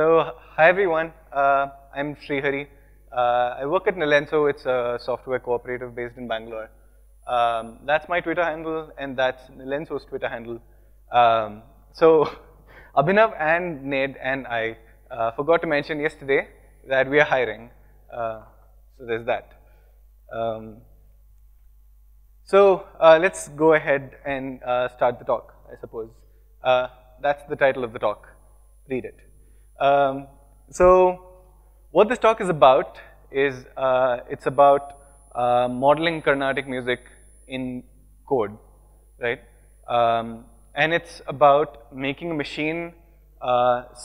So, hi everyone, I'm Srihari. I work at Nilenso. It's a software cooperative based in Bangalore. That's my Twitter handle and that's Nilenso's Twitter handle. So, Abhinav and Ned and I forgot to mention yesterday that we are hiring. So, there's that. Let's go ahead and start the talk, I suppose. That's the title of the talk. Read it. What this talk is about is, it's about modeling Carnatic music in code, right? And it's about making a machine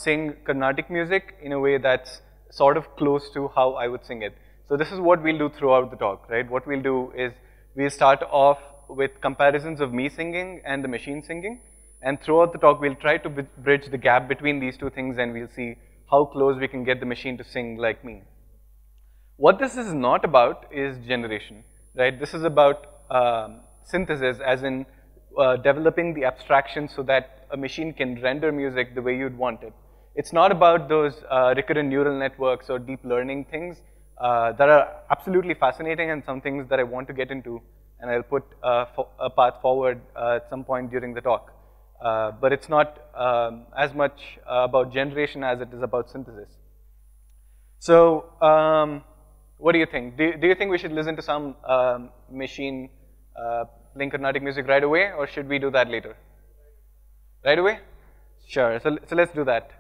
sing Carnatic music in a way that's sort of close to how I would sing it. So this is what we'll do throughout the talk, right? What we'll do is we'll start off with comparisons of me singing and the machine singing. And throughout the talk, we'll try to bridge the gap between these two things and we'll see how close we can get the machine to sing like me. What this is not about is generation, right? This is about synthesis, as in developing the abstraction so that a machine can render music the way you'd want it. It's not about those recurrent neural networks or deep learning things that are absolutely fascinating and some things that I want to get into, and I'll put a path forward at some point during the talk. But it's not as much about generation as it is about synthesis. So, what do you think? Do you think we should listen to some machine playing Carnatic music right away, or should we do that later? Right away? Sure, so let's do that.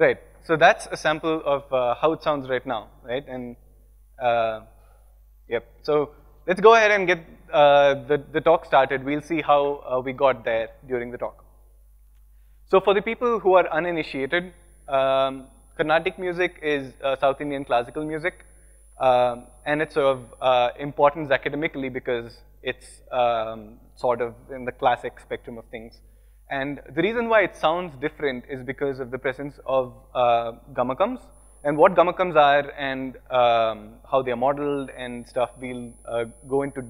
Right, so that's a sample of how it sounds right now, right? And, yep, so let's go ahead and get the talk started. We'll see how we got there during the talk. So for the people who are uninitiated, Carnatic music is South Indian classical music, and it's of importance academically because it's sort of in the classic spectrum of things. And the reason why it sounds different is because of the presence of Gamakams, and what Gamakams are and how they are modeled and stuff. We'll go into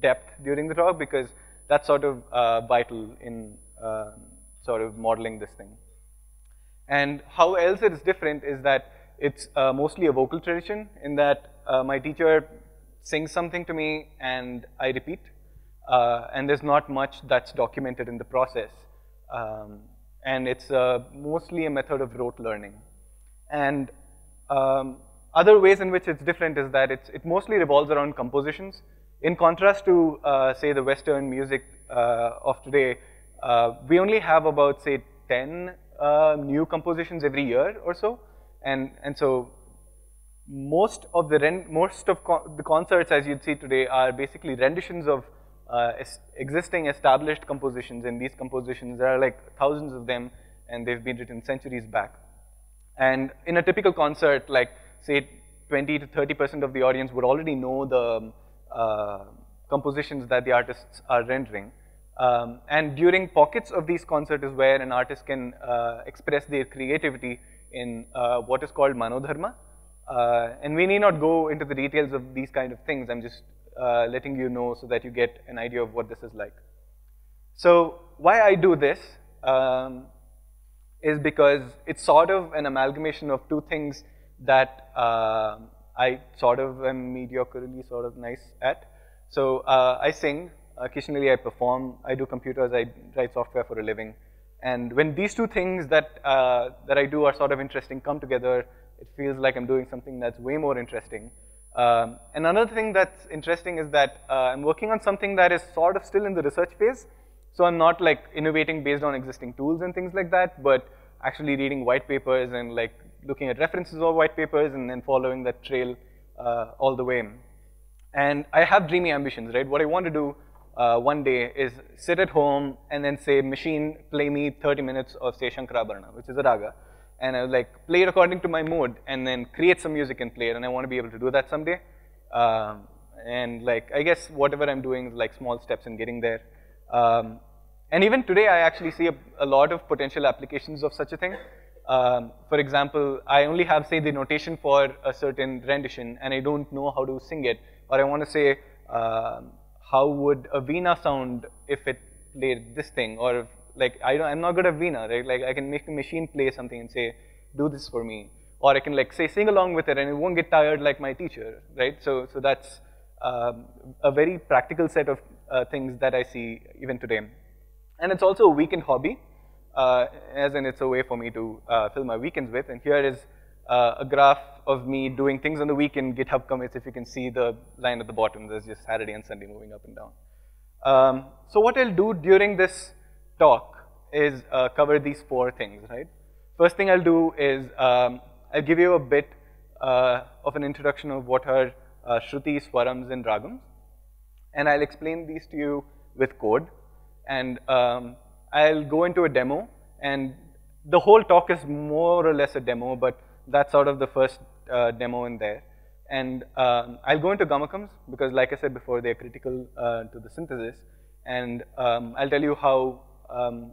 depth during the talk because that's sort of vital in sort of modeling this thing. And how else it is different is that it's mostly a vocal tradition in that my teacher sings something to me and I repeat, and there's not much that's documented in the process. And it's mostly a method of rote learning. And other ways in which it's different is that it mostly revolves around compositions. In contrast to, say, the Western music of today, we only have about, say, 10 new compositions every year or so. And so most of the concerts, as you'd see today, are basically renditions of existing established compositions, and these compositions, there are like thousands of them, and they've been written centuries back. And in a typical concert, like say 20 to 30% of the audience would already know the compositions that the artists are rendering. And during pockets of these concerts is where an artist can express their creativity in what is called Manodharma. And we need not go into the details of these kind of things. I'm just letting you know so that you get an idea of what this is like. So why I do this is because it's sort of an amalgamation of two things that I sort of am mediocrely sort of nice at. So I sing, occasionally I perform, I do computers, I write software for a living. And when these two things that I do are sort of interesting come together, it feels like I'm doing something that's way more interesting. And another thing that's interesting is that I'm working on something that is sort of still in the research phase, so I'm not like innovating based on existing tools and things like that, but actually reading white papers and like looking at references of white papers and then following that trail all the way. And I have dreamy ambitions, right? What I want to do one day is sit at home and then say, machine, play me 30 minutes of Seishankarabharna, which is a raga. And I would like play it according to my mood and then create some music and play it, and I want to be able to do that someday. And like, I guess whatever I'm doing is like small steps in getting there. And even today, I actually see a lot of potential applications of such a thing. For example, I only have, say, the notation for a certain rendition, and I don't know how to sing it. Or I want to say, how would a Veena sound if it played this thing? Or if, like, I'm not good at Veena, right? Like, I can make a machine play something and say, do this for me. Or I can, like, say, sing along with it, and it won't get tired like my teacher, right? So that's a very practical set of things that I see even today. And it's also a weekend hobby, as in it's a way for me to fill my weekends with. And here is a graph of me doing things on the weekend, GitHub commits, if you can see the line at the bottom. There's just Saturday and Sunday moving up and down. So what I'll do during this talk is cover these four things, right? First thing I'll do is I'll give you a bit of an introduction of what are Shruti, Swarams, and Ragams. And I'll explain these to you with code. And I'll go into a demo. And the whole talk is more or less a demo, but that's sort of the first demo in there. And I'll go into Gamakams, because like I said before, they're critical to the synthesis. And I'll tell you how,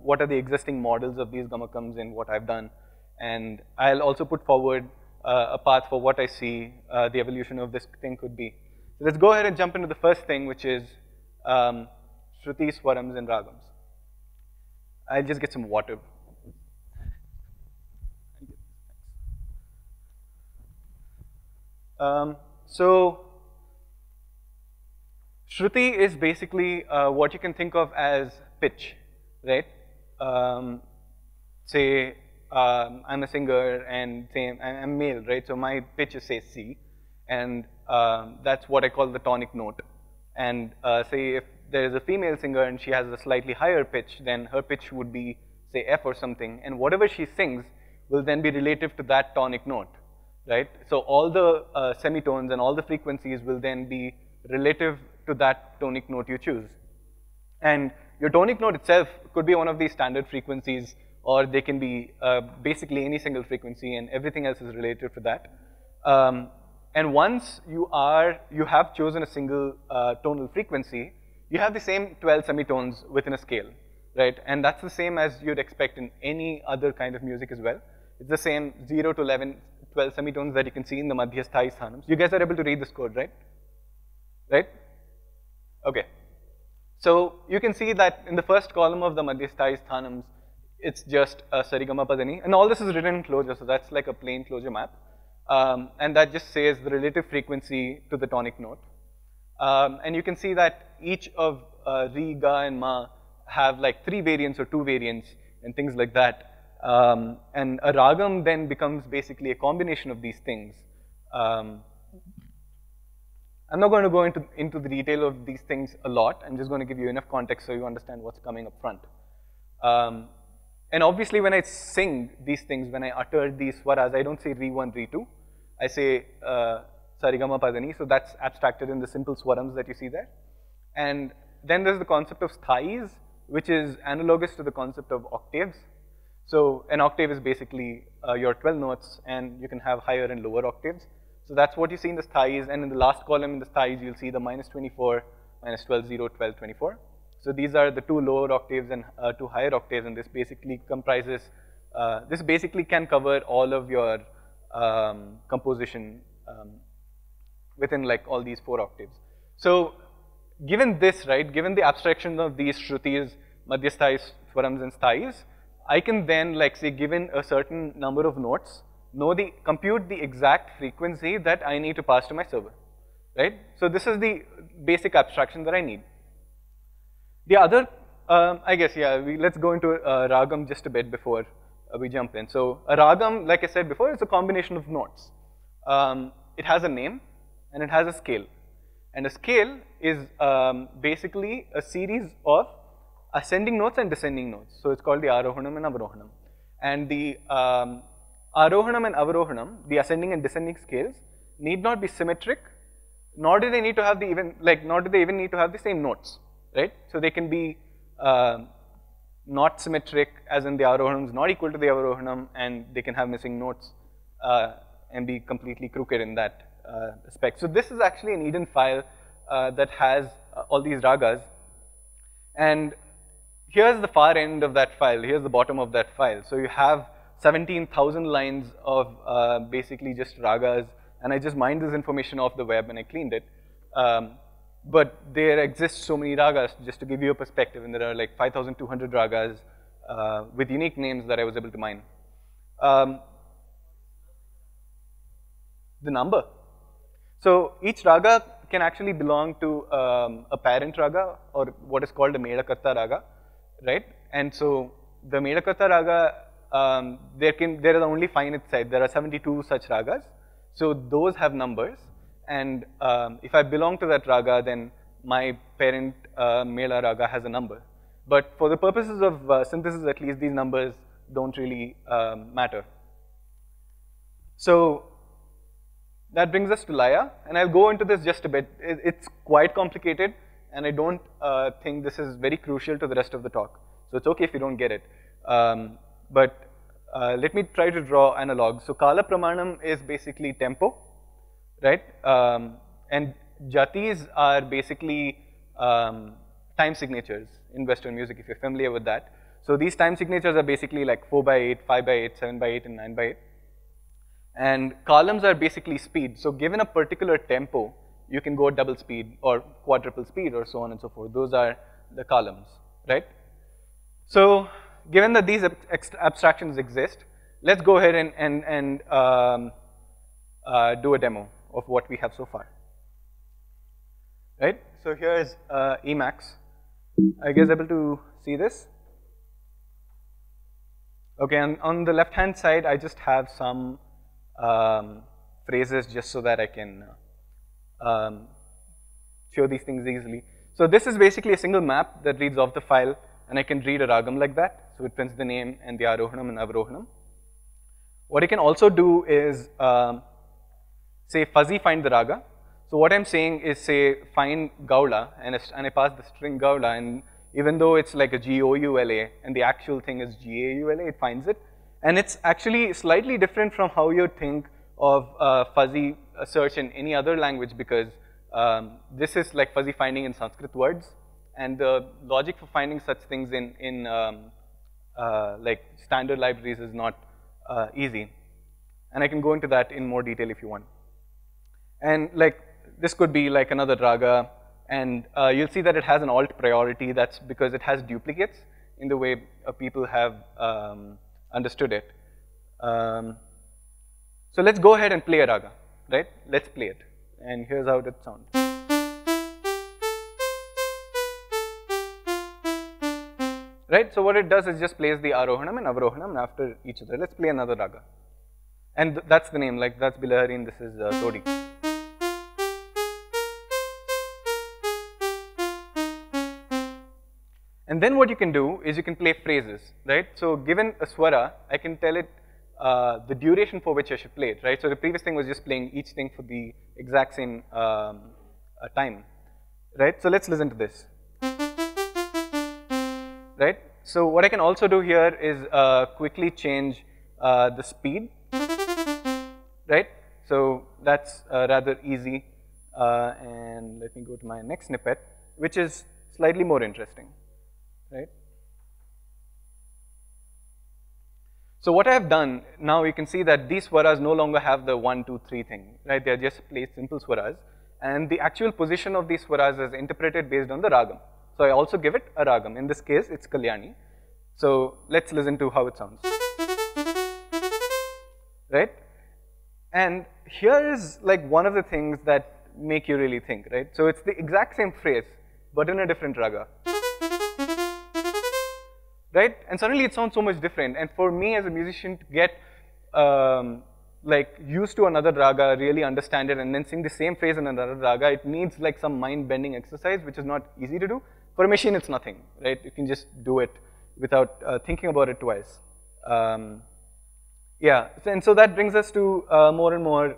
what are the existing models of these Gamakams and what I've done. And I'll also put forward a path for what I see the evolution of this thing could be. So let's go ahead and jump into the first thing, which is Shruti, Swarams, and Ragams. I'll just get some water. So Shruti is basically what you can think of as pitch, right? Say, I'm a singer and say I'm male, right? So my pitch is, say, C, and that's what I call the tonic note. And say if there is a female singer and she has a slightly higher pitch, then her pitch would be, say, F or something, and whatever she sings will then be relative to that tonic note, right? So all the semitones and all the frequencies will then be relative to that tonic note you choose. And your tonic note itself could be one of these standard frequencies, or they can be basically any single frequency, and everything else is related to that. And once you have chosen a single tonal frequency, you have the same 12 semitones within a scale, right? And that's the same as you'd expect in any other kind of music as well. It's the same 0 to 11, 12 semitones that you can see in the Madhya Sthayi Sthanams. You guys are able to read this code, right? Right? Okay. So you can see that in the first column of the Madhya Sthayi Sthanams, it's just Sari-Gamma-Padani. And all this is written in closure, so that's like a plain closure map. And that just says the relative frequency to the tonic note. And you can see that each of Ri, Ga, and Ma have like 3 variants or 2 variants and things like that. And a ragam then becomes basically a combination of these things. I'm not going to go into the detail of these things a lot. I'm just going to give you enough context so you understand what's coming up front. And obviously, when I sing these things, when I utter these swaras, I don't say Ri1, Ri2. I say Sari-Gamma-Padani, so that's abstracted in the simple swarams that you see there. And then there's the concept of sthayis, which is analogous to the concept of octaves. So an octave is basically your 12 notes, and you can have higher and lower octaves. So that's what you see in the sthayis, and in the last column in the sthayis, you'll see the -24, -12, 0, 12, 24. So these are the 2 lower octaves and 2 higher octaves, and this basically comprises, this basically can cover all of your composition within like all these 4 octaves. So given this, right, given the abstraction of these shrutis, Madhya Sthayi, Swarams, and sthayis, I can then, like, say, given a certain number of notes, compute the exact frequency that I need to pass to my server, right? So this is the basic abstraction that I need. The other, let's go into ragam just a bit before we jump in. So a ragam, like I said before, is a combination of notes. It has a name, and it has a scale. And a scale is basically a series of ascending notes and descending notes. So it's called the Arohanam and Avarohanam. And the Arohanam and Avarohanam, the ascending and descending scales, need not be symmetric, nor do they need to have the same notes, right? So they can be not symmetric, as in the Arohanam is not equal to the Avarohanam, and they can have missing notes and be completely crooked in that respect. So this is actually an Eden file that has all these ragas. And here's the far end of that file, here's the bottom of that file. So you have 17,000 lines of basically just ragas, and I just mined this information off the web and I cleaned it. But there exist so many ragas, just to give you a perspective, and there are like 5,200 ragas with unique names that I was able to mine. The number. So each raga can actually belong to a parent raga, or what is called a Melakarta raga, right? And so the Melakarta raga, there is only finite set. There are 72 such ragas. So those have numbers. And if I belong to that raga, then my parent Mela raga has a number. But for the purposes of synthesis, at least, these numbers don't really matter. So that brings us to Laya, and I'll go into this just a bit. It's quite complicated, and I don't think this is very crucial to the rest of the talk. So it's okay if you don't get it. But let me try to draw analogs. So Kala Pramanam is basically tempo, right? And Jatis are basically time signatures in Western music, if you're familiar with that. So these time signatures are basically like 4x8, 5x8, 7x8, and 9x8. And columns are basically speed. So given a particular tempo, you can go double speed or quadruple speed or so on and so forth. Those are the columns, right? So given that these abstractions exist, let's go ahead and do a demo of what we have so far, right? So here's Emacs. Are you guys able to see this? Okay, and on the left-hand side, I just have some phrases just so that I can show these things easily. So this is basically a single map that reads off the file, and I can read a ragam like that. So it prints the name and the Arohanam and Avarohanam. What I can also do is say fuzzy find the raga. So what I'm saying is say find Gaula, and I pass the string Gaula, and even though it's like a G-O-U-L-A and the actual thing is G-A-U-L-A, it finds it. And it's actually slightly different from how you think of fuzzy search in any other language, because this is like fuzzy finding in Sanskrit words. And the logic for finding such things in like standard libraries is not easy. And I can go into that in more detail if you want. And like this could be like another raga. And you'll see that it has an alt priority. That's because it has duplicates in the way people have understood it. So let's go ahead and play a raga, right? Let's play it. And here's how it sounds. Right, so what it does is just plays the Arohanam and Avarohanam after each other. Let's play another raga. And that's the name, like that's Bilahari and this is Todi. And then what you can do is you can play phrases, right? So given a swara, I can tell it the duration for which I should play it, right? So the previous thing was just playing each thing for the exact same time, right? So let's listen to this, right? So what I can also do here is quickly change the speed, right? So that's rather easy. And let me go to my next snippet, which is slightly more interesting. Right? So what I have done, now you can see that these swaras no longer have the 1, 2, 3 thing, right? They are just placed simple swaras. And the actual position of these swaras is interpreted based on the ragam. So I also give it a ragam. In this case, it's Kalyani. So let's listen to how it sounds. Right? And here is like one of the things that make you really think, right? So it's the exact same phrase, but in a different raga. Right? And suddenly it sounds so much different. And for me as a musician to get like used to another raga, really understand it, and then sing the same phrase in another raga, it needs like some mind-bending exercise, which is not easy to do. For a machine, it's nothing, right? You can just do it without thinking about it twice. Yeah, and so that brings us to more and more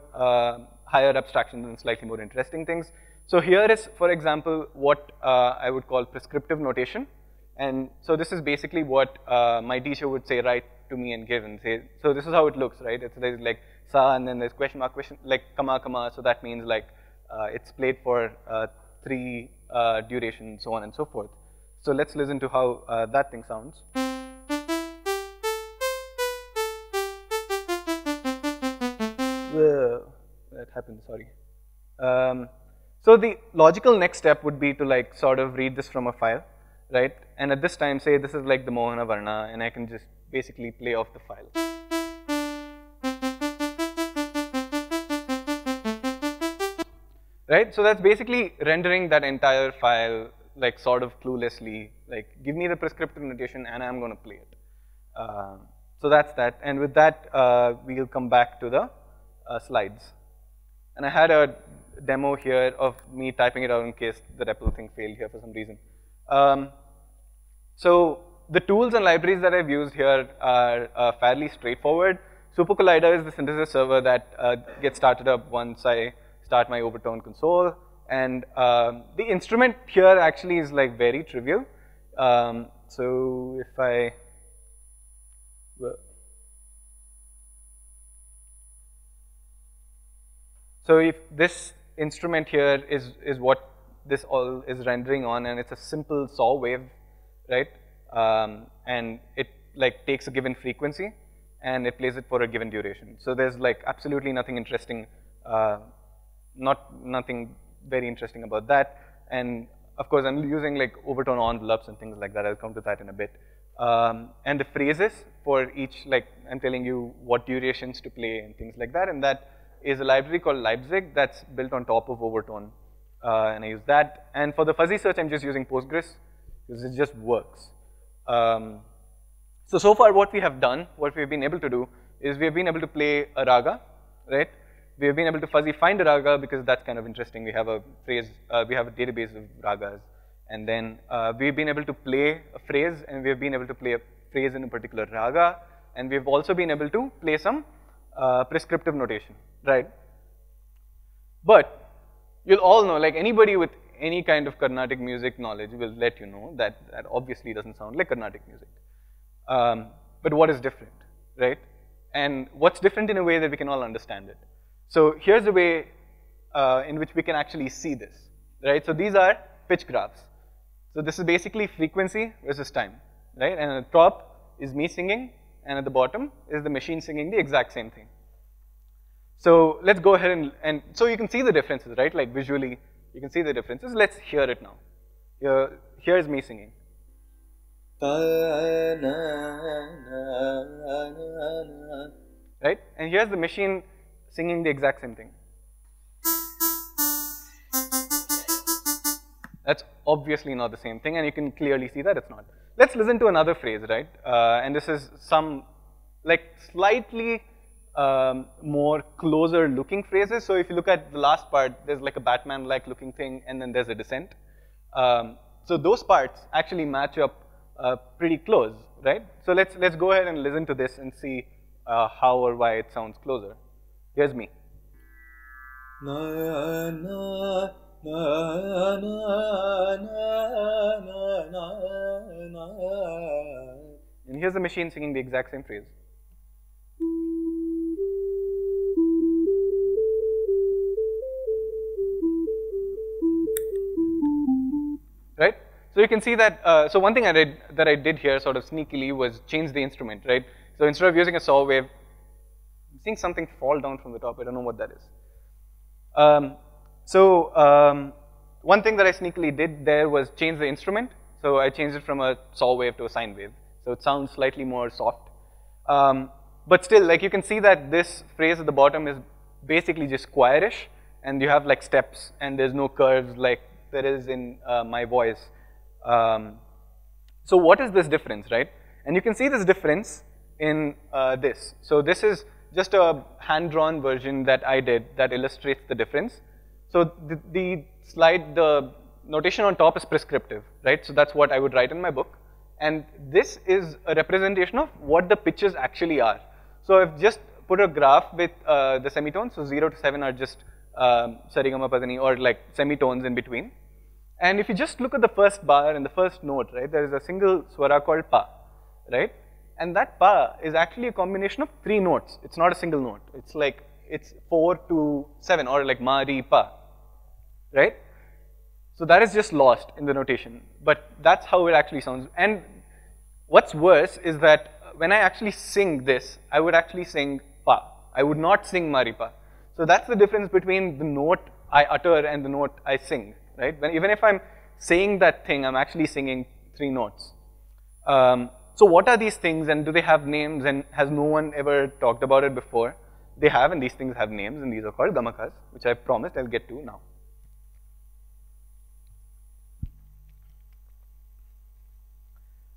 higher abstractions and slightly more interesting things. So here is, for example, what I would call prescriptive notation. And so this is basically what my teacher would say, write to me and give and say. So this is how it looks, right? It's, there's like sa, and then there's question, like kama, kama. So that means like it's played for 3 durations, so on and so forth. So let's listen to how that thing sounds. That happened, sorry. So the logical next step would be to like sort of read this from a file, right? And at this time say this is like the Mohana Varna, and I can just basically play off the file. Right, so that's basically rendering that entire file like sort of cluelessly, like give me the prescriptive notation and I'm going to play it. So that's that, and with that we'll come back to the slides. And I had a demo here of me typing it out in case the REPL thing failed here for some reason. So the tools and libraries that I've used here are fairly straightforward. SuperCollider is the synthesis server that gets started up once I start my Overtone console, and the instrument here actually is like very trivial. So if I, so if this instrument here is what this all is rendering on, and it's a simple saw wave, right? And it like takes a given frequency and it plays it for a given duration. So there's like absolutely nothing interesting, nothing very interesting about that. And of course I'm using like Overtone envelopes and things like that. I'll come to that in a bit. And the phrases for each, like I'm telling you what durations to play and things like that, and that is a library called Leipzig that's built on top of Overtone, and I use that. And for the fuzzy search, I'm just using Postgres because it just works. So far what we have done, what we've been able to do is we've been able to play a raga, right? We've been able to fuzzy find a raga because that's kind of interesting. We have a phrase, we have a database of ragas, and then we've been able to play a phrase, and we've been able to play a phrase in a particular raga, and we've also been able to play some prescriptive notation, right? But you'll all know, like anybody with any kind of Carnatic music knowledge will let you know that that obviously doesn't sound like Carnatic music. But what is different, right? And what's different in a way that we can all understand it. So here's a way in which we can actually see this, right? So these are pitch graphs. So this is basically frequency versus time, right? And at the top is me singing, and at the bottom is the machine singing the exact same thing. So let's go ahead and so you can see the differences, right? Like visually, you can see the differences. Let's hear it now. Here is me singing. Right? And here's the machine singing the exact same thing. That's obviously not the same thing, and you can clearly see that it's not. Let's listen to another phrase, right? And this is some like slightly more closer looking phrases. So if you look at the last part, there's like a Batman-like looking thing, and then there's a descent. So those parts actually match up pretty close, right? So let's go ahead and listen to this and see how or why it sounds closer. Here's me. And here's the machine singing the exact same phrase. Right? So you can see that, so one thing I did here sort of sneakily was change the instrument, right? So instead of using a saw wave, I'm seeing something fall down from the top. I don't know what that is. One thing that I sneakily did there was change the instrument. So I changed it from a saw wave to a sine wave. So it sounds slightly more soft. But still, like you can see that this phrase at the bottom is basically just squarish, and you have like steps, and there's no curves like there is in my voice. So what is this difference, right? And you can see this difference in this. So this is just a hand-drawn version that I did that illustrates the difference. So the notation on top is prescriptive, right? So that's what I would write in my book. And this is a representation of what the pitches actually are. So I've just put a graph with the semitones. So 0 to 7 are just Sari-Gamma-Padani or like semitones in between. And if you just look at the first bar and the first note, right, there is a single swara called pa, right? And that pa is actually a combination of three notes. It's not a single note. It's like, it's 4 to 7 or like ma, ri, pa, right? So that is just lost in the notation, but that's how it actually sounds. And what's worse is that when I actually sing this, I would actually sing pa. I would not sing maripa. So that's the difference between the note I utter and the note I sing, right? When, even if I'm saying that thing, I'm actually singing three notes. So what are these things, and do they have names, and has no one ever talked about it before? They have, and these things have names, and these are called Gamakas, which I promised I'll get to now.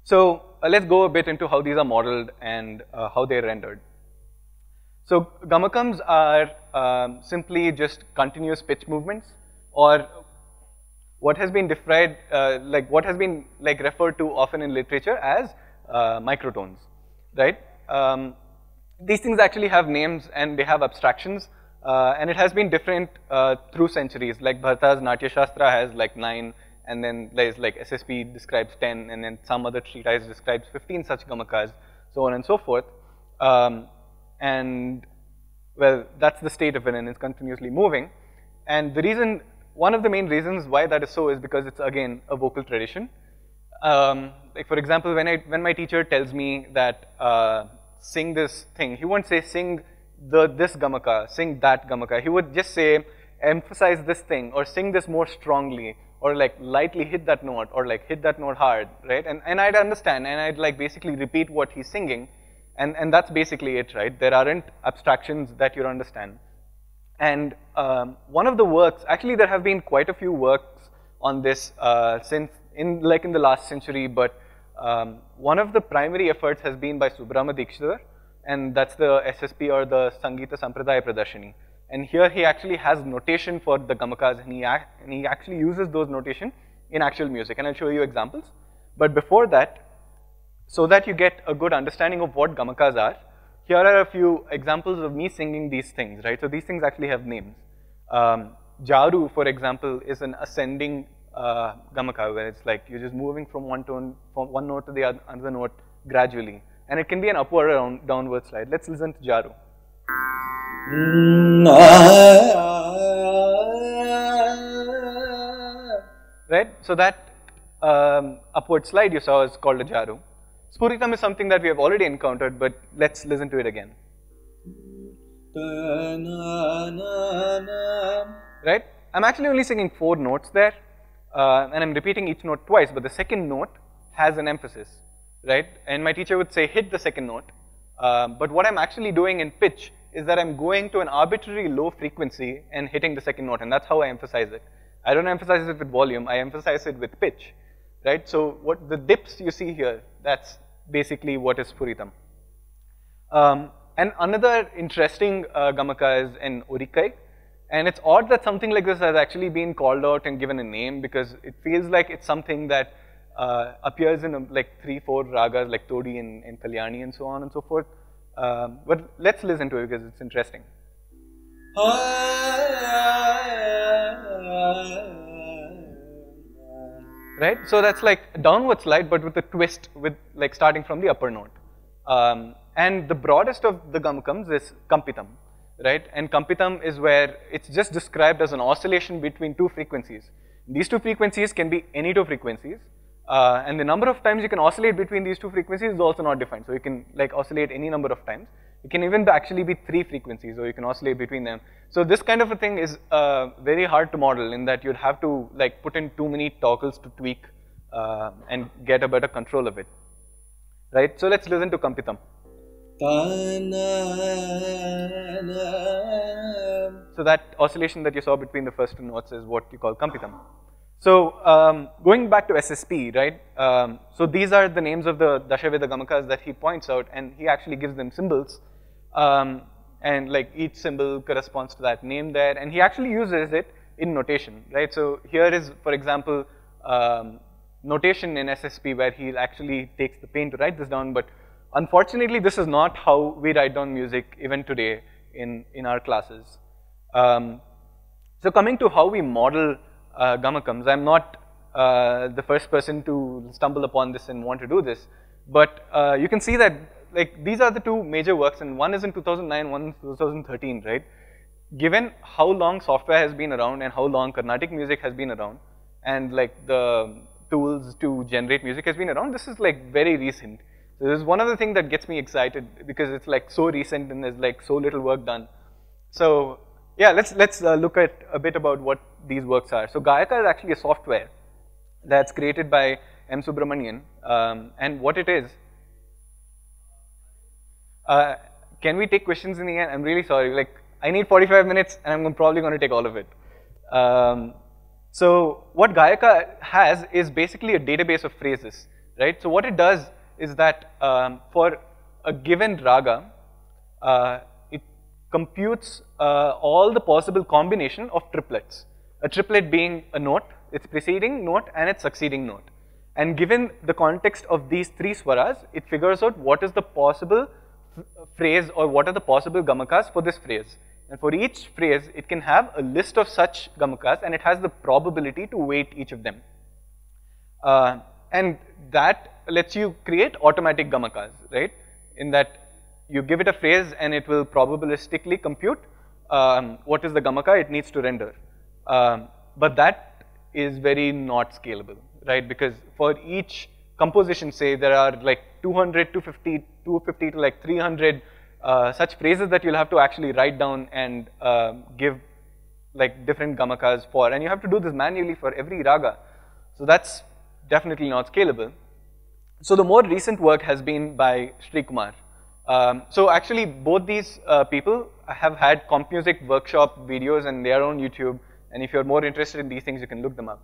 So let's go a bit into how these are modeled and how they're rendered. So Gamakams are simply just continuous pitch movements, or what has been defined, like referred to often in literature as microtones, right? These things actually have names and they have abstractions, and it has been different through centuries. Like Bharata's Natya Shastra has like 9, and then there's like SSP describes 10, and then some other treatise describes 15 such Gamakas, so on and so forth. And well, that's the state of it, and it's continuously moving. And the reason, one of the main reasons why that is so is because it's again a vocal tradition. Like for example, when my teacher tells me that sing this thing, he won't say sing this gamaka, sing that gamaka. He would just say emphasize this thing, or sing this more strongly, or like lightly hit that note, or like hit that note hard, right? And I'd understand, and I'd like basically repeat what he's singing, and that's basically it, right? There aren't abstractions that you understand. And one of the works, actually there have been quite a few works on this since in the last century, but one of the primary efforts has been by Subramania Dikshitar, and that's the SSP or the Sangita Sampradaya Pradarshini. And here he actually has notation for the Gamakas, and he actually uses those notation in actual music, and I'll show you examples. But before that, so that you get a good understanding of what Gamakas are, here are a few examples of me singing these things, right? So these things actually have names. Jaaru, for example, is an ascending Gamaka, where it's like you're just moving from one tone, from one note to the other, another note gradually. And it can be an upward or downward slide. Let's listen to Jaaru. Right? So that upward slide you saw is called a Jaaru. Spuritam is something that we have already encountered, but let's listen to it again. Right? I'm actually only singing 4 notes there, and I'm repeating each note twice, but the second note has an emphasis, right? And my teacher would say, hit the second note, but what I'm actually doing in pitch is that I'm going to an arbitrary low frequency and hitting the second note, and that's how I emphasize it. I don't emphasize it with volume, I emphasize it with pitch, right? So what the dips you see here, that's basically what is Spuritam. And another interesting Gamaka is an Orikai. And it's odd that something like this has actually been called out and given a name, because it feels like it's something that appears in like 3-4 ragas like Todi and Kalyani and so on and so forth. But let's listen to it because it's interesting. Right? So that's like a downward slide, but with a twist, with like starting from the upper note. And the broadest of the Gamakams is Kampitam, right? And Kampitam is where it's just described as an oscillation between 2 frequencies. These 2 frequencies can be any 2 frequencies, and the number of times you can oscillate between these 2 frequencies is also not defined. So you can like oscillate any number of times. It can even actually be 3 frequencies, or you can oscillate between them. So this kind of a thing is very hard to model, in that you'd have to like put in too many toggles to tweak and get a better control of it, right? So let's listen to Kampitam. So that oscillation that you saw between the first 2 notes is what you call Kampitam. So going back to SSP, right? So these are the names of the Dashaveda Gamakas that he points out, and he actually gives them symbols, and like each symbol corresponds to that name there, and he actually uses it in notation, right? So here is, for example, notation in SSP where he actually takes the pain to write this down, but unfortunately, this is not how we write down music even today in our classes. So coming to how we model Gamakams, I'm not the first person to stumble upon this and want to do this, but you can see that like these are the 2 major works, and one is in 2009, one is 2013, right? Given how long software has been around and how long Carnatic music has been around, and like the tools to generate music has been around. This is like very recent. So this is one other thing that gets me excited because it's like so recent and there's like so little work done. So yeah, let's look at a bit about what these works are. So Gayaka is actually a software that's created by M. Subramanian, and what it is. Can we take questions in the end? I'm really sorry. Like I need 45 minutes, and I'm probably going to take all of it. So what Gayaka has is basically a database of phrases, right? So what it does is that for a given raga, it computes all the possible combination of triplets. A triplet being a note, its preceding note, and its succeeding note. And given the context of these three swaras, it figures out what is the possible phrase or what are the possible gamakas for this phrase. And for each phrase, it can have a list of such gamakas and it has the probability to weight each of them. And that lets you create automatic gamakas, right? In that you give it a phrase and it will probabilistically compute what is the gamaka it needs to render. But that is very not scalable, right? Because for each composition, say, there are like 200, 250 to like 300 such phrases that you'll have to actually write down and give like different gamakas for. And you have to do this manually for every raga. So that's definitely not scalable. So the more recent work has been by Shrikumar. So actually both these people have had comp music workshop videos and they are on YouTube. And if you're more interested in these things, you can look them up.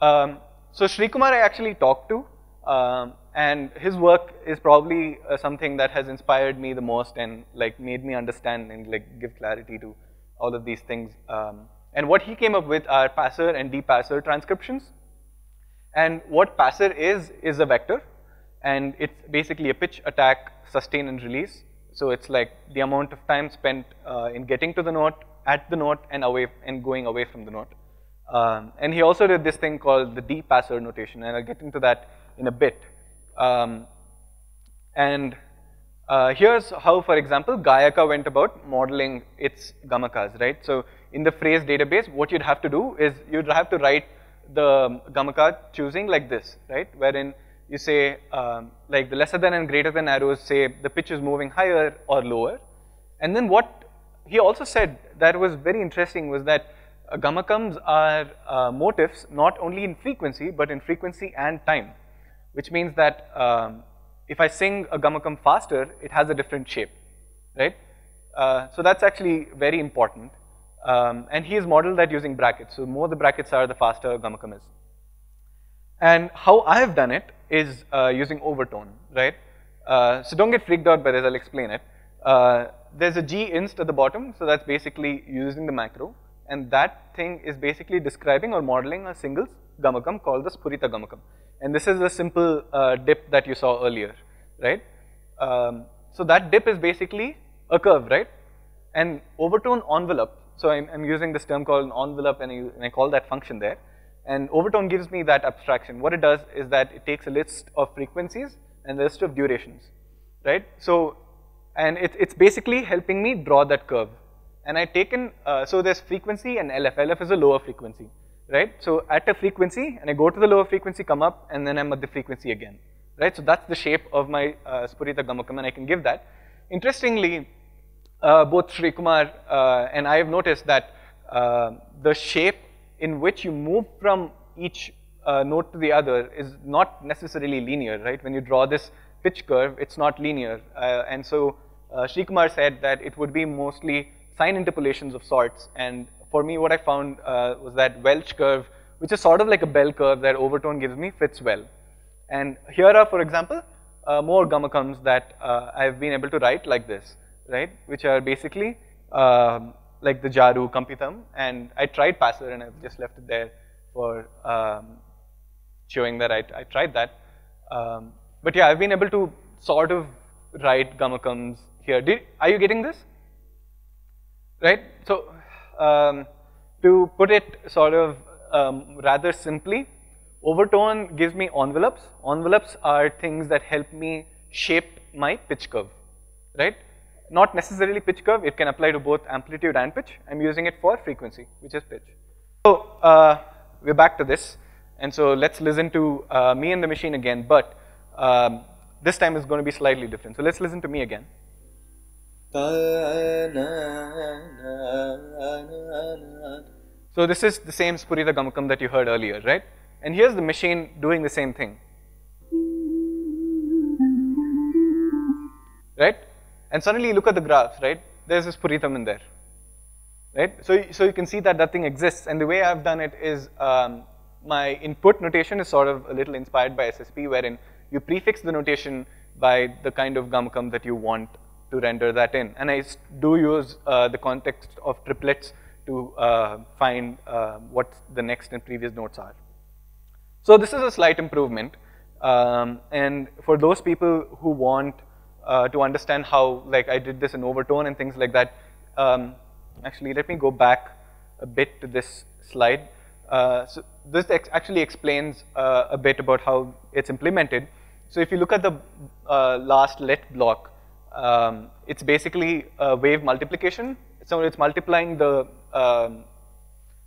So Shrikumar I actually talked to. And his work is probably something that has inspired me the most and like made me understand and like give clarity to all of these things. And what he came up with are PASR and D-PASR transcriptions. And what PASR is a vector, and it's basically a pitch, attack, sustain, and release. So it's like the amount of time spent in getting to the note, at the note, and away and going away from the note. And he also did this thing called the D-PASR notation, and I'll get into that in a bit. Here's how, for example, Gayaka went about modeling its gamakas, right? So in the phrase database, what you'd have to do is you'd have to write the gamaka choosing like this, right? Wherein you say, like the lesser than and greater than arrows say the pitch is moving higher or lower. And then what he also said that was very interesting was that gamakams are motifs not only in frequency, but in frequency and time, which means that if I sing a gamakam faster, it has a different shape, right? So that's actually very important. And he has modeled that using brackets. So the more the brackets are, the faster gamakam is. And how I have done it is using overtone, right? So don't get freaked out by this, I'll explain it. There's a g-inst at the bottom, so that's basically using the macro. And that thing is basically describing or modeling a single gamakam called the Spurita gamakam. And this is a simple dip that you saw earlier, right? So that dip is basically a curve, right? And overtone envelope. So I'm using this term called an envelope, and I call that function there. And overtone gives me that abstraction. What it does is that it takes a list of frequencies and a list of durations, right? So, and it's basically helping me draw that curve. And I've taken, so there's frequency and LF. LF is a lower frequency, right? So at a frequency, and I go to the lower frequency, come up, and then I'm at the frequency again, right? So that's the shape of my Spurita Gamakam, and I can give that. Interestingly, both Shrikumar and I have noticed that the shape in which you move from each note to the other is not necessarily linear, right? When you draw this pitch curve, it's not linear. And so Shrikumar said that it would be mostly sign interpolations of sorts. And for me, what I found was that Welch curve, which is sort of like a bell curve that overtone gives me, fits well. And here are, for example, more gamakams that I've been able to write like this, right, which are basically like the Jaaru, Kampitam, and I tried PASR and I've just left it there for showing that I tried that. But yeah, I've been able to sort of write gamakams here. Are you getting this? Right? So to put it sort of rather simply, overtone gives me envelopes. Envelopes are things that help me shape my pitch curve, right? Not necessarily pitch curve, it can apply to both amplitude and pitch. I'm using it for frequency, which is pitch. So we're back to this. And so let's listen to me and the machine again, but this time is going to be slightly different. So let's listen to me again. So this is the same Spurita Gamakam that you heard earlier, right? And here's the machine doing the same thing, right? And suddenly you look at the graphs, right? There's a Spuritam in there, right? So you can see that that thing exists. And the way I've done it is my input notation is sort of a little inspired by SSP, wherein you prefix the notation by the kind of Gamakam that you want to render that in. And I do use the context of triplets to find what the next and previous notes are. So this is a slight improvement. And for those people who want to understand how, like, I did this in Overtone and things like that, actually, let me go back a bit to this slide. So this actually explains a bit about how it's implemented. So if you look at the last let block, it's basically a wave multiplication. So it's multiplying the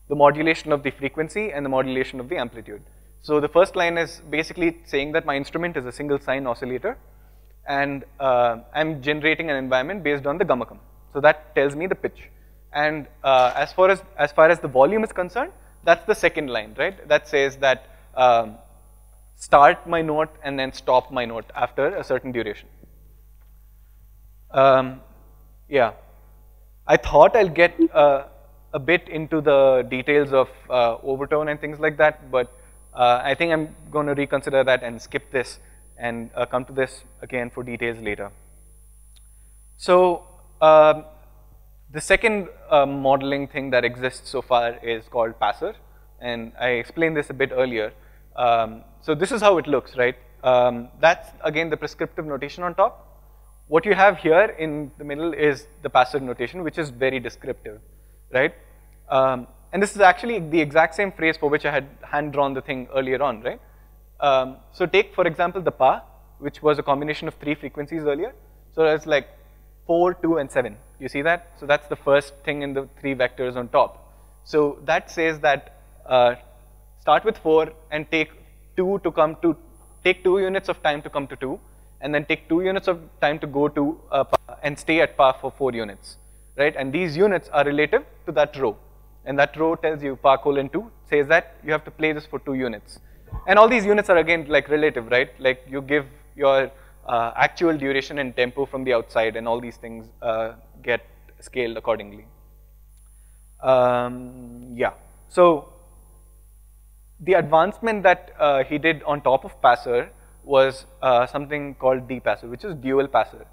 modulation of the frequency and the modulation of the amplitude. So the first line is basically saying that my instrument is a single sine oscillator, and I'm generating an environment based on the Gamakam. So that tells me the pitch. And as far as the volume is concerned, that's the second line, right? That says that start my note and then stop my note after a certain duration. Yeah, I thought I'll get a bit into the details of Overtone and things like that, but I think I'm going to reconsider that and skip this and come to this again for details later. So the second modeling thing that exists so far is called PASR, and I explained this a bit earlier. So this is how it looks, right? That's again the prescriptive notation on top. What you have here in the middle is the PASR notation, which is very descriptive, right? And this is actually the exact same phrase for which I had hand-drawn the thing earlier on, right? So take, for example, the Pa, which was a combination of three frequencies earlier. So it's like 4, 2, and 7. You see that? So that's the first thing in the three vectors on top. So that says that start with 4 and take 2 to come to, take 2 units of time to come to 2, and then take 2 units of time to go to Pa and stay at Pa for 4 units, right? And these units are relative to that row. And that row tells you Pa:2, says that you have to play this for 2 units. And all these units are again like relative, right? Like you give your actual duration and tempo from the outside, and all these things get scaled accordingly. Yeah, so the advancement that he did on top of PASR was something called D-PASR, which is Dual-PASR.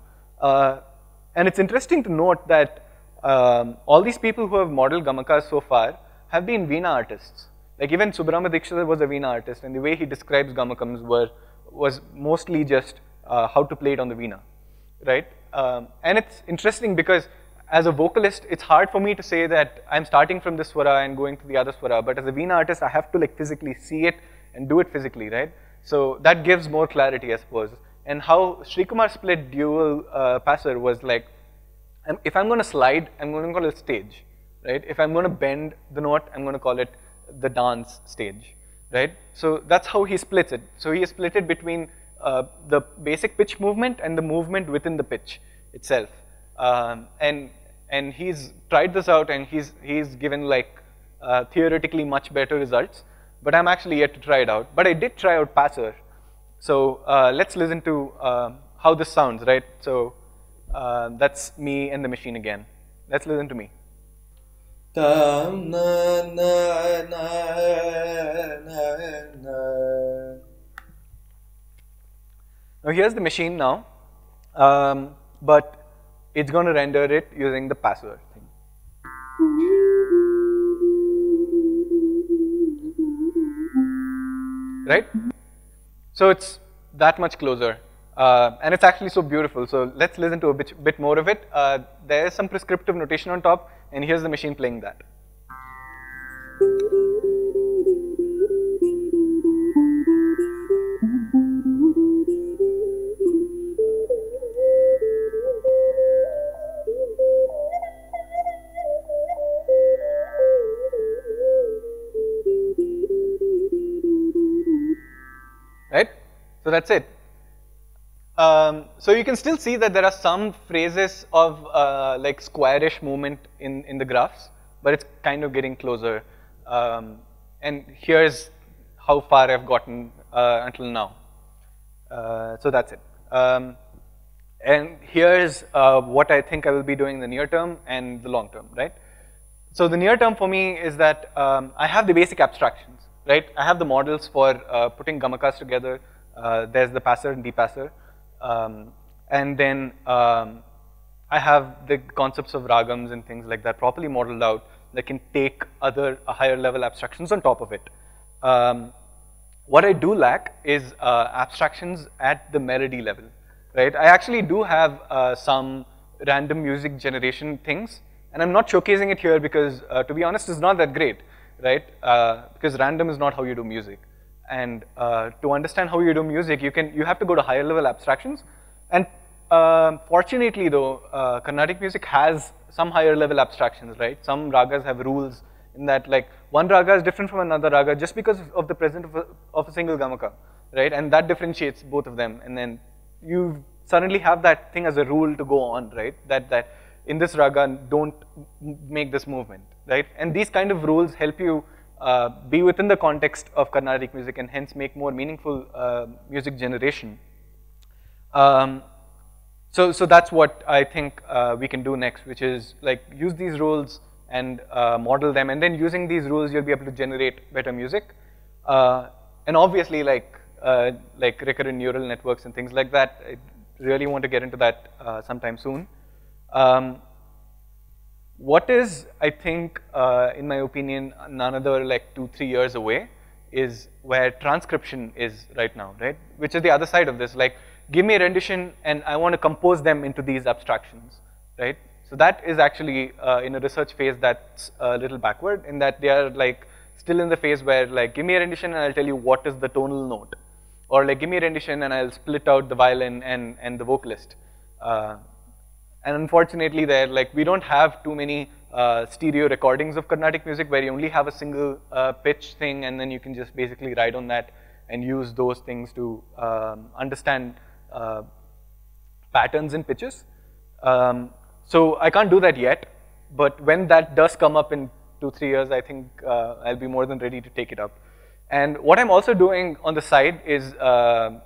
And it's interesting to note that all these people who have modeled Gamakas so far have been Veena artists. Like even Subramania Dikshitar was a Veena artist, and the way he describes Gamakams was mostly just how to play it on the Veena, right? And it's interesting because as a vocalist, it's hard for me to say that I'm starting from this swara and going to the other swara, but as a Veena artist, I have to like physically see it and do it physically, right? So that gives more clarity, I suppose. And how Shrikumar split dual passer was like, if I'm going to slide, I'm going to call it stage, right? If I'm going to bend the note, I'm going to call it the dance stage, right? So that's how he splits it. So he split it between the basic pitch movement and the movement within the pitch itself. And he's tried this out, and he's given like theoretically much better results. But I'm actually yet to try it out. But I did try out PASR. So let's listen to how this sounds, right? So. That's me and the machine again. Let's listen to me. Now here's the machine now, but it's going to render it using the PASR thing. Right? So it's that much closer. And it's actually so beautiful, so let's listen to a bit more of it. There is some prescriptive notation on top, and here's the machine playing that. So that's it. So you can still see that there are some phrases of like squarish movement in the graphs, but it's kind of getting closer. And here's how far I've gotten until now. So that's it. And here's what I think I will be doing in the near term and the long term, right? So the near term for me is that I have the basic abstractions, right? I have the models for putting Gamakas together. There's the PASR and D-PASR. And then I have the concepts of ragams and things like that properly modeled out that can take other higher level abstractions on top of it. What I do lack is abstractions at the melody level, right? I actually do have some random music generation things, and I'm not showcasing it here because, to be honest, it's not that great, right? Because random is not how you do music. And to understand how you do music, you have to go to higher level abstractions. And fortunately, though, Carnatic music has some higher level abstractions, right? Some ragas have rules in that, like, one raga is different from another raga just because of the presence of a single gamaka, right? And that differentiates both of them. And then you suddenly have that thing as a rule to go on, right? That in this raga, don't make this movement, right? And these kind of rules help you be within the context of Carnatic music and hence make more meaningful music generation. So that's what I think we can do next, which is like use these rules and model them, and then using these rules you'll be able to generate better music. And obviously like recurrent neural networks and things like that, I really want to get into that sometime soon. What is, I think, in my opinion, another like 2-3 years away is where transcription is right now, right? Which is the other side of this, like give me a rendition and I want to compose them into these abstractions, right? So that is actually in a research phase that's a little backward in that they are like still in the phase where like give me a rendition and I'll tell you what is the tonal note, or like give me a rendition and I'll split out the violin and the vocalist. And unfortunately, like we don't have too many stereo recordings of Carnatic music where you only have a single pitch thing, and then you can just basically ride on that and use those things to understand patterns in pitches. So I can't do that yet, but when that does come up in 2-3 years, I think I'll be more than ready to take it up. And what I'm also doing on the side is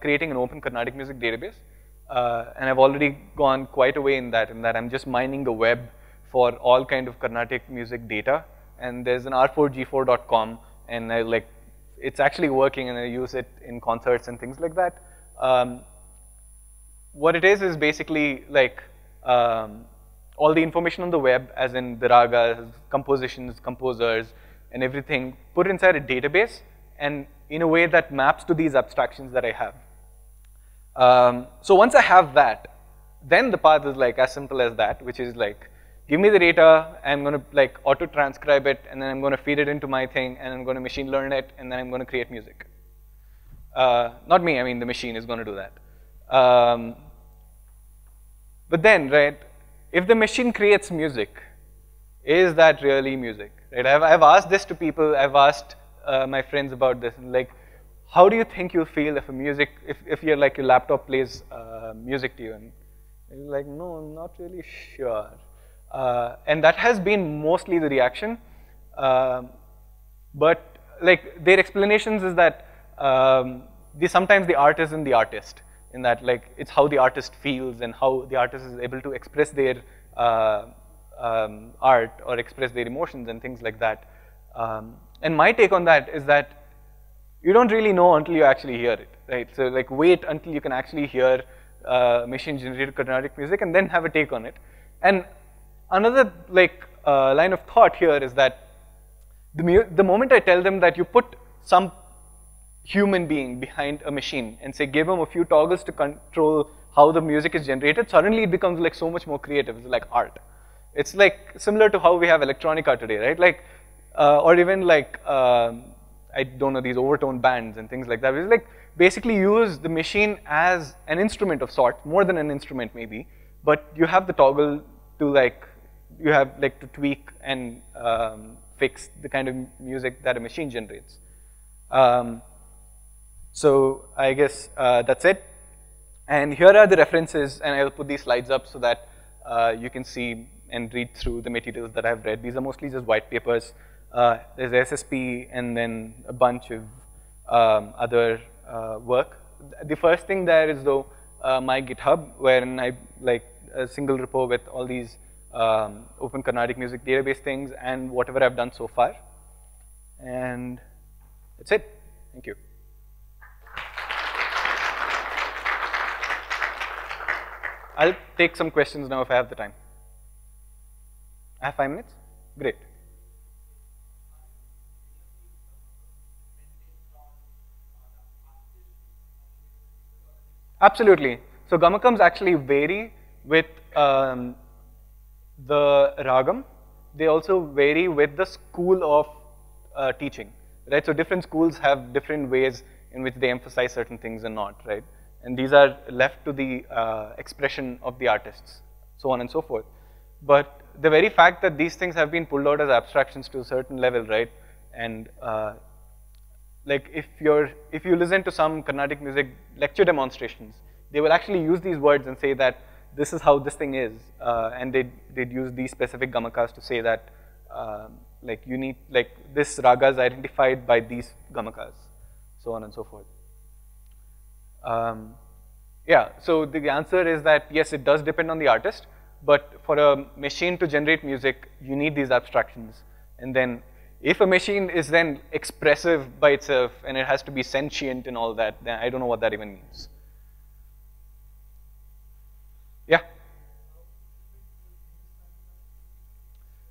creating an open Carnatic music database. And I've already gone quite a way in that I'm just mining the web for all kind of Carnatic music data, and there's an r4g4.com, and I like, it's actually working and I use it in concerts and things like that. What it is basically like all the information on the web, as in the ragas, compositions, composers, and everything, put inside a database and in a way that maps to these abstractions that I have. So once I have that, then the path is like as simple as that, which is like, give me the data, I'm going to like auto transcribe it, and then I'm going to feed it into my thing, and I'm going to machine learn it, and then I'm going to create music. Not me, I mean the machine is going to do that. But then, right, if the machine creates music, is that really music? Right? I've asked this to people, I've asked my friends about this, and like, how do you think you'll feel if your like your laptop plays music to you? And you're like, no, I'm not really sure. And that has been mostly the reaction. But like their explanations is that sometimes the art is in the artist, in that like it's how the artist feels and how the artist is able to express their art or express their emotions and things like that. And my take on that is that you don't really know until you actually hear it, right? So like wait until you can actually hear machine-generated Carnatic music and then have a take on it. And another like line of thought here is that the moment I tell them that you put some human being behind a machine and say give them a few toggles to control how the music is generated, suddenly it becomes like so much more creative. It's like art. It's like similar to how we have electronica today, right? Like or even like I don't know, these overtone bands and things like that. It's like basically use the machine as an instrument of sort, more than an instrument maybe, but you have the toggle to like, you have like to tweak and fix the kind of music that a machine generates. So I guess that's it. And here are the references, and I'll put these slides up so that you can see and read through the materials that I've read. These are mostly just white papers. There's SSP and then a bunch of other work. The first thing there is though my GitHub, wherein I like a single repo with all these open Carnatic music database things and whatever I've done so far. And that's it. Thank you. I'll take some questions now if I have the time. I have 5 minutes? Great. Absolutely. So Gamakams actually vary with the ragam. They also vary with the school of teaching, right? So different schools have different ways in which they emphasize certain things and not, right? And these are left to the expression of the artists, so on and so forth. But the very fact that these things have been pulled out as abstractions to a certain level, right? And like if you listen to some Carnatic music lecture demonstrations, they will actually use these words and say that this is how this thing is, and they'd use these specific gamakas to say that like you need, like this raga is identified by these gamakas, so on and so forth. Yeah, so the answer is that yes, it does depend on the artist, but for a machine to generate music, you need these abstractions. And then if a machine is then expressive by itself and it has to be sentient and all that, then I don't know what that even means. Yeah.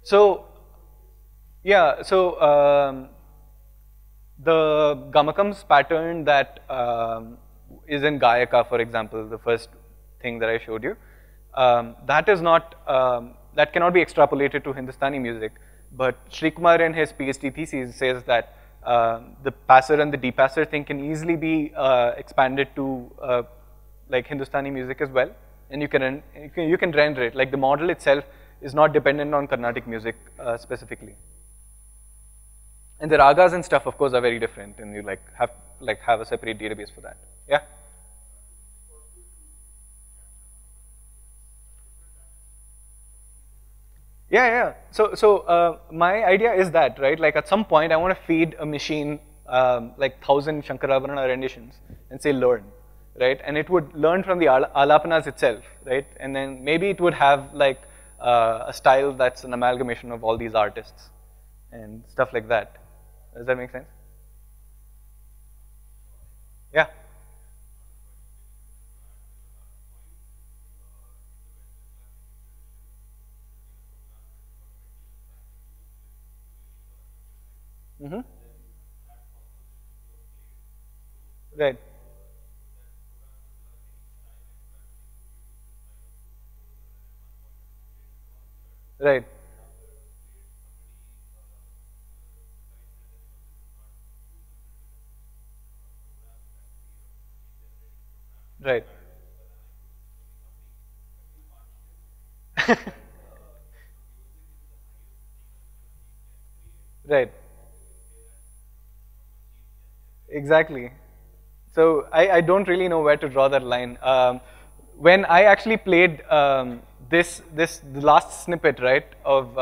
So, yeah, so the Gamakams pattern that is in Gayaka, for example, the first thing that I showed you. That is not, that cannot be extrapolated to Hindustani music, but Shrikumar in his PhD thesis says that the PASR and the D-PASR thing can easily be expanded to like Hindustani music as well, and you can render it. Like the model itself is not dependent on Carnatic music specifically, and the ragas and stuff, of course, are very different, and you have a separate database for that. Yeah. Yeah. So my idea is that, right, like at some point I want to feed a machine like 1,000 Shankarabharana renditions and say learn, right? And it would learn from the alapanas itself, right? And then maybe it would have like a style that's an amalgamation of all these artists and stuff like that. Does that make sense? Yeah. Mm-hmm. Right. Right. Right. Right. Exactly. So I don't really know where to draw that line. When I actually played the last snippet, right, of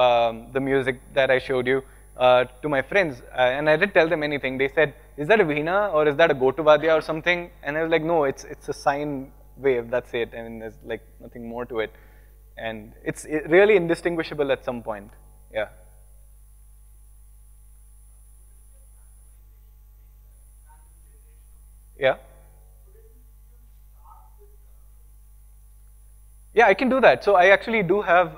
the music that I showed you to my friends, and I didn't tell them anything. They said, "Is that a Veena or is that a Gotuvadya or something?" And I was like, "No, it's a sine wave. That's it. I mean, there's like nothing more to it, and it's really indistinguishable at some point." Yeah. Yeah. Yeah, I can do that. So I actually do have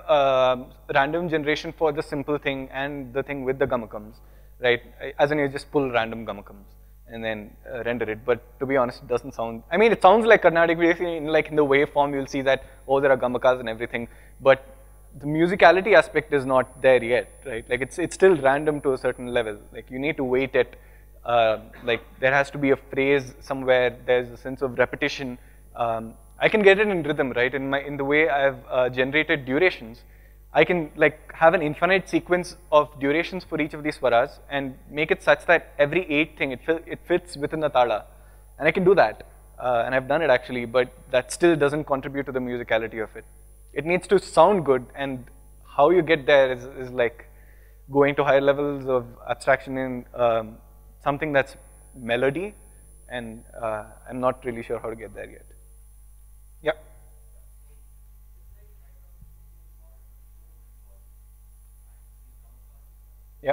random generation for the simple thing and the thing with the Gamakams, right? As in, you just pull random Gamakams and then render it. But to be honest, it doesn't sound. I mean, it sounds like Carnatic music. Like in the waveform, you'll see that oh, there are Gamakas and everything. But the musicality aspect is not there yet, right? Like it's still random to a certain level. Like you need to weight it. Like there has to be a phrase somewhere. There's a sense of repetition. I can get it in rhythm, right? In the way I've generated durations, I can like have an infinite sequence of durations for each of these swaras and make it such that every 8 thing it fits within the tala, And I can do that, and I've done it actually, but that still doesn't contribute to the musicality of it. It needs to sound good, and how you get there is like going to higher levels of abstraction in something that's melody, and I'm not really sure how to get there yet. Yeah.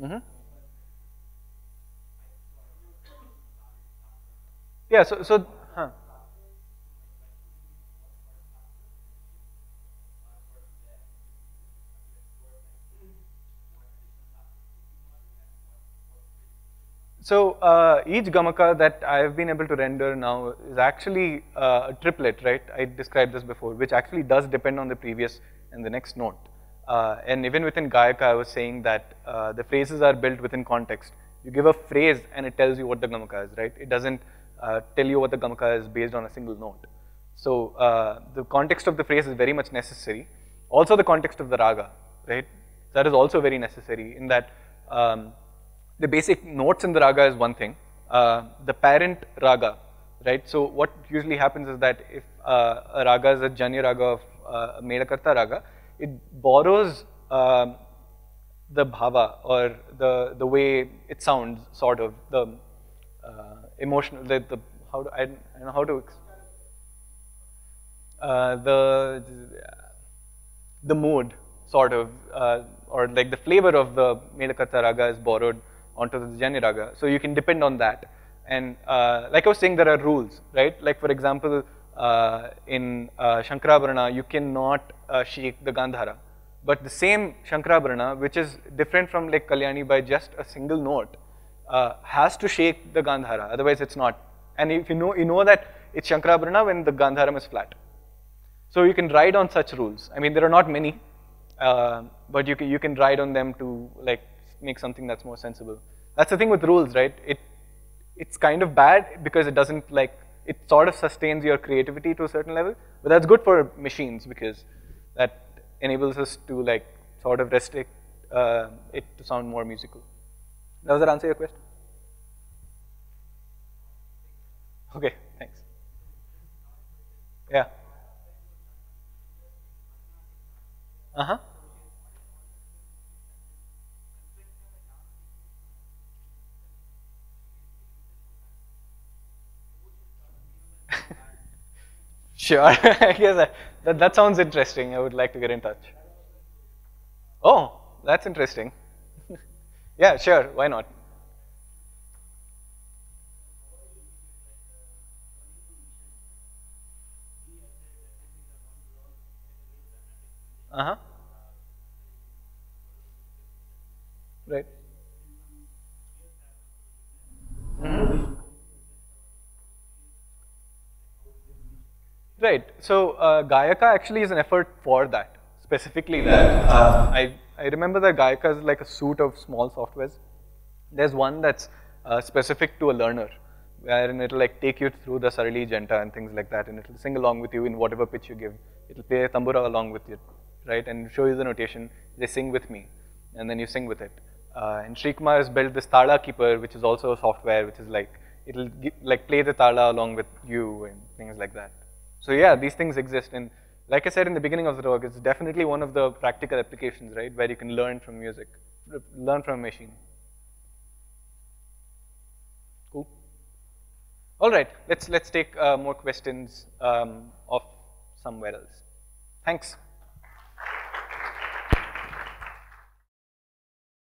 Mm-hmm. Yeah, so each gamaka that I've been able to render now is actually a triplet, right? I described this before, which actually does depend on the previous and the next note. And even within Gayaka, I was saying that the phrases are built within context. You give a phrase and it tells you what the gamaka is, right? It doesn't tell you what the gamaka is based on a single note. So the context of the phrase is very much necessary. Also the context of the raga, right? That is also very necessary in that the basic notes in the raga is one thing. The parent raga, right? So what usually happens is that if a raga is a Janya raga of a Melakarta raga, it borrows the bhava or the way it sounds, sort of the emotional, the how do, I don't know how to the mood, sort of, or like the flavor of the Melakarta raga is borrowed onto the Janya raga, so you can depend on that. And like I was saying, there are rules, right? Like for example, in Shankarabharana, you cannot shake the Gandhara. But the same Shankarabharana, which is different from like Kalyani by just a single note, has to shake the Gandhara, otherwise it's not. And if you know that it's Shankarabharana when the Gandharam is flat. So you can ride on such rules. I mean, there are not many, but you can ride on them to like make something that's more sensible. That's the thing with rules, right? It's kind of bad because it doesn't like, it sort of sustains your creativity to a certain level, but that's good for machines because that enables us to like sort of restrict it to sound more musical. Does that answer your question? Okay, thanks. Yeah. Uh-huh. Sure, I guess that sounds interesting. I would like to get in touch. Oh, that's interesting. Yeah, sure, why not? Uh-huh. Right. Mm-hmm. Right, so Gayaka actually is an effort for that, specifically that. I remember that Gayaka is like a suite of small softwares. There's one that's specific to a learner, wherein it'll like take you through the Sarali Janta and things like that, and it'll sing along with you in whatever pitch you give. It'll play a tambura along with you, right, and show you the notation. They sing with me, and then you sing with it. And Shrikumar has built this Tala Keeper, which is also a software, which is like, it'll like play the Tala along with you and things like that. So yeah, these things exist, and like I said in the beginning of the talk, it's definitely one of the practical applications, right, where you can learn from music, learn from a machine. Cool. All right, let's take more questions off somewhere else. Thanks.